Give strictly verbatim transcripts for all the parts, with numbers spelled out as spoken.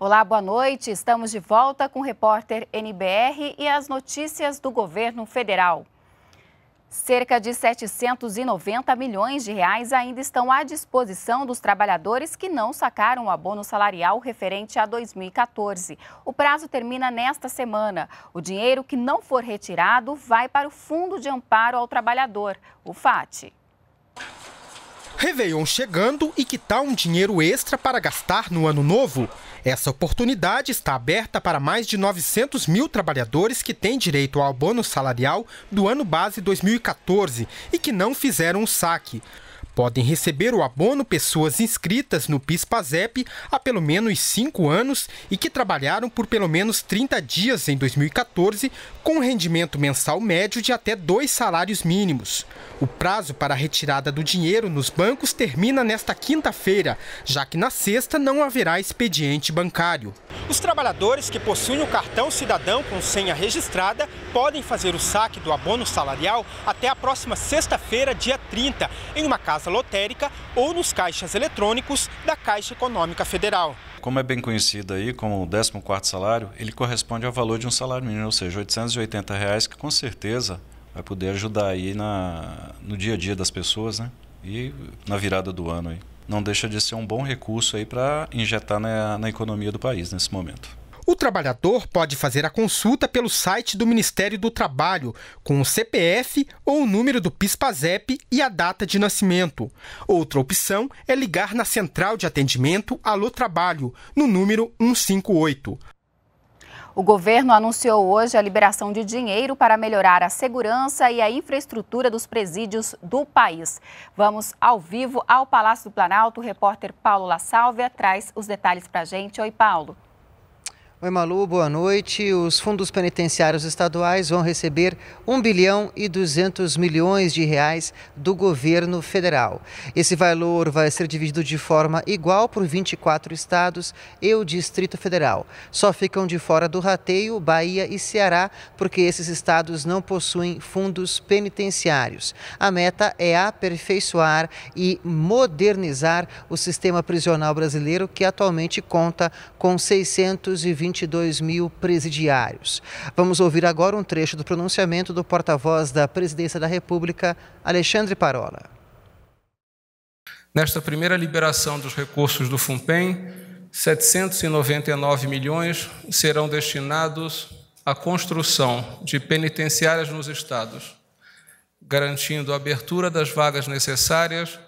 Olá, boa noite. Estamos de volta com o repórter N B R e as notícias do governo federal. Cerca de setecentos e noventa milhões de reais ainda estão à disposição dos trabalhadores que não sacaram o abono salarial referente a dois mil e quatorze. O prazo termina nesta semana. O dinheiro que não for retirado vai para o Fundo de Amparo ao Trabalhador, o FAT. Réveillon chegando e que tal um dinheiro extra para gastar no ano novo? Essa oportunidade está aberta para mais de novecentos mil trabalhadores que têm direito ao abono salarial do ano base dois mil e quatorze e que não fizeram o saque. Podem receber o abono pessoas inscritas no PIS-PASEP há pelo menos cinco anos e que trabalharam por pelo menos trinta dias em dois mil e quatorze, com um rendimento mensal médio de até dois salários mínimos. O prazo para a retirada do dinheiro nos bancos termina nesta quinta-feira, já que na sexta não haverá expediente bancário. Os trabalhadores que possuem o cartão cidadão com senha registrada podem fazer o saque do abono salarial até a próxima sexta-feira, dia trinta, em uma casa lotérica ou nos caixas eletrônicos da Caixa Econômica Federal. Como é bem conhecido aí como o décimo quarto salário, ele corresponde ao valor de um salário mínimo, ou seja, oitocentos e oitenta reais, que com certeza vai poder ajudar aí na, no dia a dia das pessoas, né? E na virada do ano. Aí. Não deixa de ser um bom recurso aí para injetar na, na economia do país nesse momento. O trabalhador pode fazer a consulta pelo site do Ministério do Trabalho, com o C P F ou o número do PIS-PASEP e a data de nascimento. Outra opção é ligar na Central de Atendimento Alô Trabalho, no número um cinco oito. O governo anunciou hoje a liberação de dinheiro para melhorar a segurança e a infraestrutura dos presídios do país. Vamos ao vivo ao Palácio do Planalto. O repórter Paulo La Sálvia traz os detalhes para a gente. Oi, Paulo. Oi, Malu, boa noite. Os fundos penitenciários estaduais vão receber um bilhão e duzentos milhões de reais do governo federal. Esse valor vai ser dividido de forma igual por vinte e quatro estados e o Distrito Federal. Só ficam de fora do rateio Bahia e Ceará, porque esses estados não possuem fundos penitenciários. A meta é aperfeiçoar e modernizar o sistema prisional brasileiro, que atualmente conta com seiscentos e vinte e dois mil presidiários. Vamos ouvir agora um trecho do pronunciamento do porta-voz da Presidência da República, Alexandre Parola. Nesta primeira liberação dos recursos do FUNPEN, setecentos e noventa e nove milhões serão destinados à construção de penitenciárias nos estados, garantindo a abertura das vagas necessárias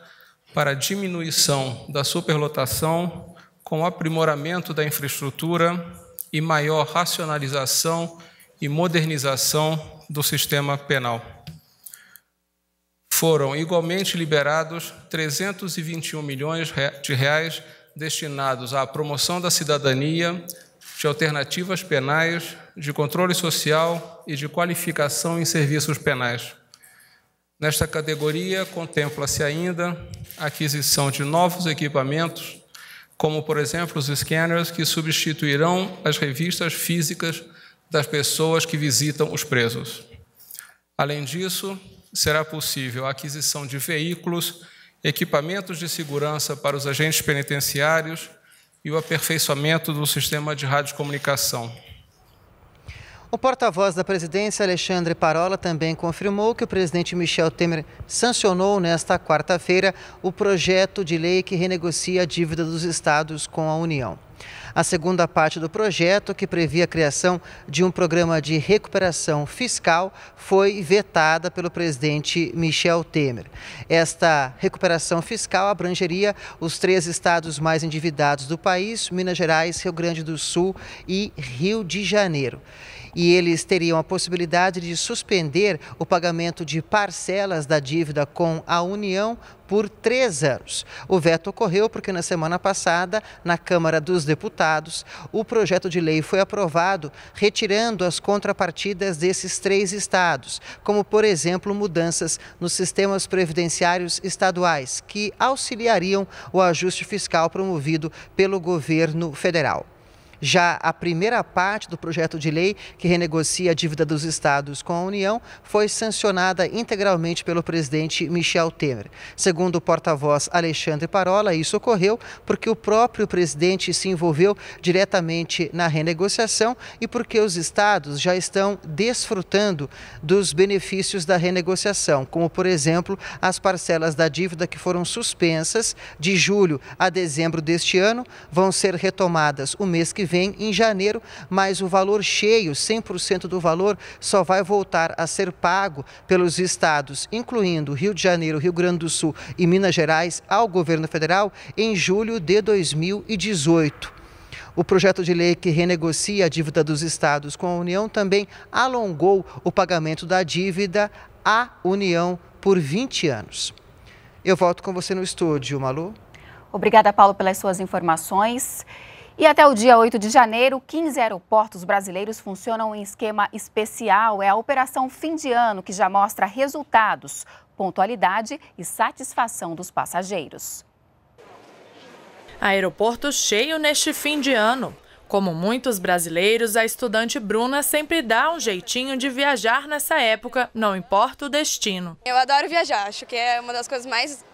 para a diminuição da superlotação, com aprimoramento da infraestrutura e maior racionalização e modernização do sistema penal. Foram igualmente liberados trezentos e vinte e um milhões de reais destinados à promoção da cidadania, de alternativas penais, de controle social e de qualificação em serviços penais. Nesta categoria, contempla-se ainda a aquisição de novos equipamentos, como, por exemplo, os scanners que substituirão as revistas físicas das pessoas que visitam os presos. Além disso, será possível a aquisição de veículos, equipamentos de segurança para os agentes penitenciários e o aperfeiçoamento do sistema de radiocomunicação. O porta-voz da presidência, Alexandre Parola, também confirmou que o presidente Michel Temer sancionou nesta quarta-feira o projeto de lei que renegocia a dívida dos estados com a União. A segunda parte do projeto, que previa a criação de um programa de recuperação fiscal, foi vetada pelo presidente Michel Temer. Esta recuperação fiscal abrangeria os três estados mais endividados do país, Minas Gerais, Rio Grande do Sul e Rio de Janeiro. E eles teriam a possibilidade de suspender o pagamento de parcelas da dívida com a União por três anos. O veto ocorreu porque na semana passada, na Câmara dos Deputados, o projeto de lei foi aprovado retirando as contrapartidas desses três estados, como, por exemplo, mudanças nos sistemas previdenciários estaduais, que auxiliariam o ajuste fiscal promovido pelo governo federal. Já a primeira parte do projeto de lei que renegocia a dívida dos estados com a União foi sancionada integralmente pelo presidente Michel Temer. Segundo o porta-voz Alexandre Parola, isso ocorreu porque o próprio presidente se envolveu diretamente na renegociação e porque os estados já estão desfrutando dos benefícios da renegociação, como, por exemplo, as parcelas da dívida que foram suspensas de julho a dezembro deste ano vão ser retomadas o mês que vem, em janeiro, mas o valor cheio, cem por cento do valor, só vai voltar a ser pago pelos estados, incluindo Rio de Janeiro, Rio Grande do Sul e Minas Gerais, ao governo federal em julho de dois mil e dezoito. O projeto de lei que renegocia a dívida dos estados com a União também alongou o pagamento da dívida à União por vinte anos. Eu volto com você no estúdio, Malu. Obrigada, Paulo, pelas suas informações. E até o dia oito de janeiro, quinze aeroportos brasileiros funcionam em esquema especial. É a Operação Fim de Ano, que já mostra resultados, pontualidade e satisfação dos passageiros. Aeroporto cheio neste fim de ano. Como muitos brasileiros, a estudante Bruna sempre dá um jeitinho de viajar nessa época, não importa o destino. Eu adoro viajar, acho que é uma das coisas mais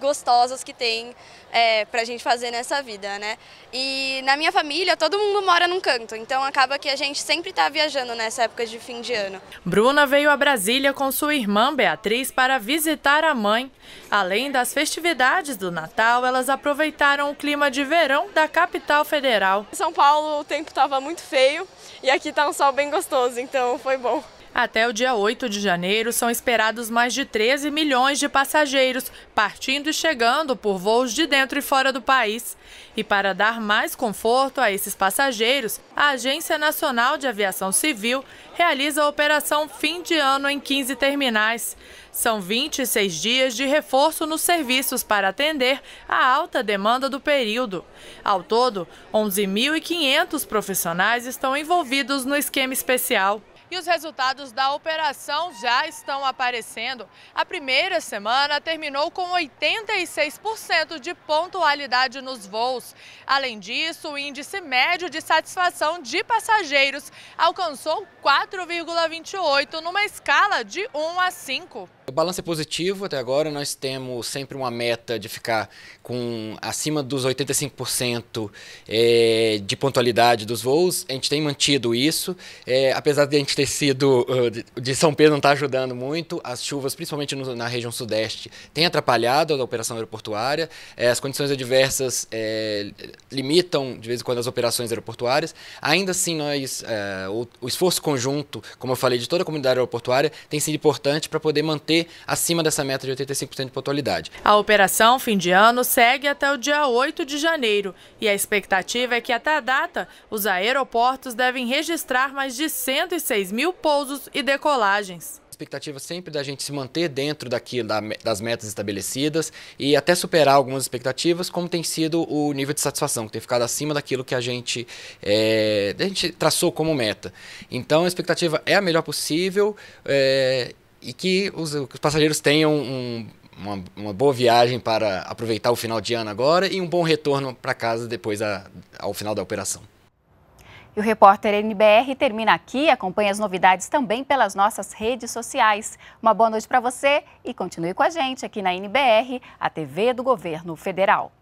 gostosas que tem é, pra gente fazer nessa vida, né? E na minha família, todo mundo mora num canto, então acaba que a gente sempre tá viajando nessa época de fim de ano. Bruna veio a Brasília com sua irmã Beatriz para visitar a mãe. Além das festividades do Natal, elas aproveitaram o clima de verão da capital federal. Em São Paulo o tempo tava muito feio e aqui tá um sol bem gostoso, então foi bom. Até o dia oito de janeiro, são esperados mais de treze milhões de passageiros, partindo e chegando por voos de dentro e fora do país. E para dar mais conforto a esses passageiros, a Agência Nacional de Aviação Civil realiza a operação fim de ano em quinze terminais. São vinte e seis dias de reforço nos serviços para atender a alta demanda do período. Ao todo, onze mil e quinhentos profissionais estão envolvidos no esquema especial. E os resultados da operação já estão aparecendo. A primeira semana terminou com oitenta e seis por cento de pontualidade nos voos. Além disso, o índice médio de satisfação de passageiros alcançou quatro vírgula vinte e oito numa escala de um a cinco. O balanço é positivo até agora, nós temos sempre uma meta de ficar com acima dos oitenta e cinco por cento de pontualidade dos voos. A gente tem mantido isso, apesar de a gente ter sido, de São Pedro não está ajudando muito, as chuvas, principalmente na região sudeste, tem atrapalhado a operação aeroportuária, as condições adversas limitam de vez em quando as operações aeroportuárias, ainda assim nós, o esforço conjunto, como eu falei, de toda a comunidade aeroportuária tem sido importante para poder manter acima dessa meta de oitenta e cinco por cento de pontualidade. A operação fim de ano segue até o dia oito de janeiro e a expectativa é que até a data os aeroportos devem registrar mais de cento e seis mil pousos e decolagens. A expectativa sempre da gente se manter dentro daqui, das metas estabelecidas e até superar algumas expectativas, como tem sido o nível de satisfação, que tem ficado acima daquilo que a gente, é, a gente traçou como meta. Então a expectativa é a melhor possível, é, e que os, os passageiros tenham um, uma, uma boa viagem para aproveitar o final de ano agora e um bom retorno para casa depois a, ao final da operação. E o repórter N B R termina aqui. Acompanhe as novidades também pelas nossas redes sociais. Uma boa noite para você e continue com a gente aqui na N B R, a T V do Governo Federal.